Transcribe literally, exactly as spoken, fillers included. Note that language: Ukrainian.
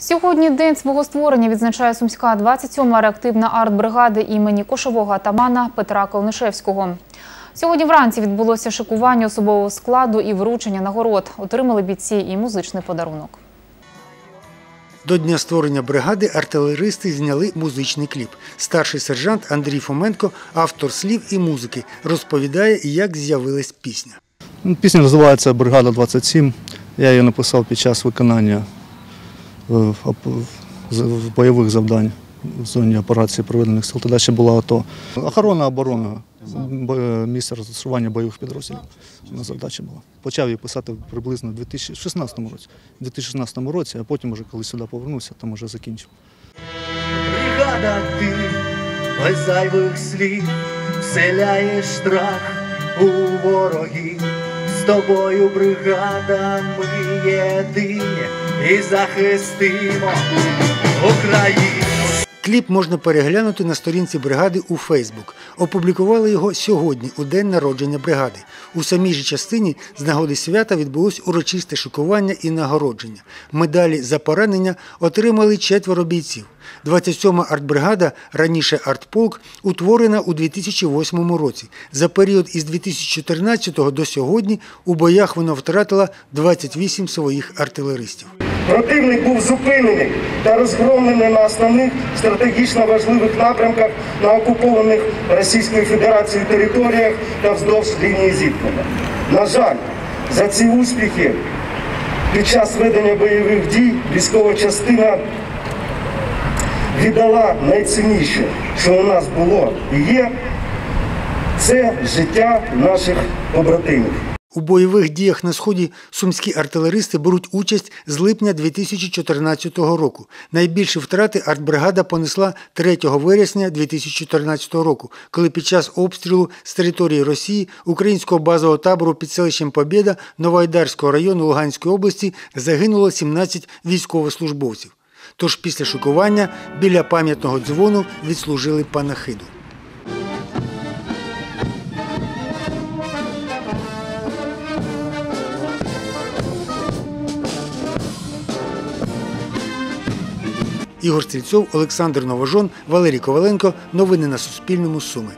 Сьогодні день свого створення відзначає Сумська двадцять сьома реактивна арт-бригада імені кошового отамана Петра Калнишевського. Сьогодні вранці відбулося шикування особового складу і вручення нагород. Отримали бійці і музичний подарунок. До дня створення бригади артилеристи зняли музичний кліп. Старший сержант Андрій Фоменко, автор слів і музики, розповідає, як з'явилась пісня. Пісня називається «Бригада двадцять сім». Я її написав під час виконання бойових завдань в зоні операції проведених сил. Тоді ще була АТО. Охорона, оборона, місце розташування бойових підрозділів. На задачі була. Почав її писати приблизно у дві тисячі шістнадцятому році. У дві тисячі шістнадцятому році, а потім, вже, коли сюди повернувся, там вже закінчив. Бригада, ти без зайвих слів вселяєш страх у ворогів. З тобою, бригада, ми єдині і захистимо Україну. Кліп можна переглянути на сторінці бригади у Фейсбук. Опублікували його сьогодні, у день народження бригади. У самій же частині з нагоди свята відбулось урочисте шикування і нагородження. Медалі за поранення отримали четверо бійців. двадцять сьома артбригада, раніше артполк, утворена у дві тисячі восьмому році. За період із дві тисячі чотирнадцятого до сьогодні у боях вона втратила двадцять вісім своїх артилеристів. Противник був зупинений та розгромлений на основних стратегічно важливих напрямках на окупованих Російською Федерацією територіях та вздовж лінії зіткнення. На жаль, за ці успіхи під час ведення бойових дій військова частина віддала найцінніше, що у нас було і є, це життя наших побратимів. У бойових діях на Сході сумські артилеристи беруть участь з липня дві тисячі чотирнадцятого року. Найбільші втрати артбригада понесла третього вересня дві тисячі чотирнадцятого року, коли під час обстрілу з території Росії українського базового табору під селищем Побєда Новоайдарського району Луганської області загинуло сімнадцять військовослужбовців. Тож після шикування біля пам'ятного дзвону відслужили панахиду. Ігор Стрільцов, Олександр Новожон, Валерій Коваленко. Новини на Суспільному. Суми.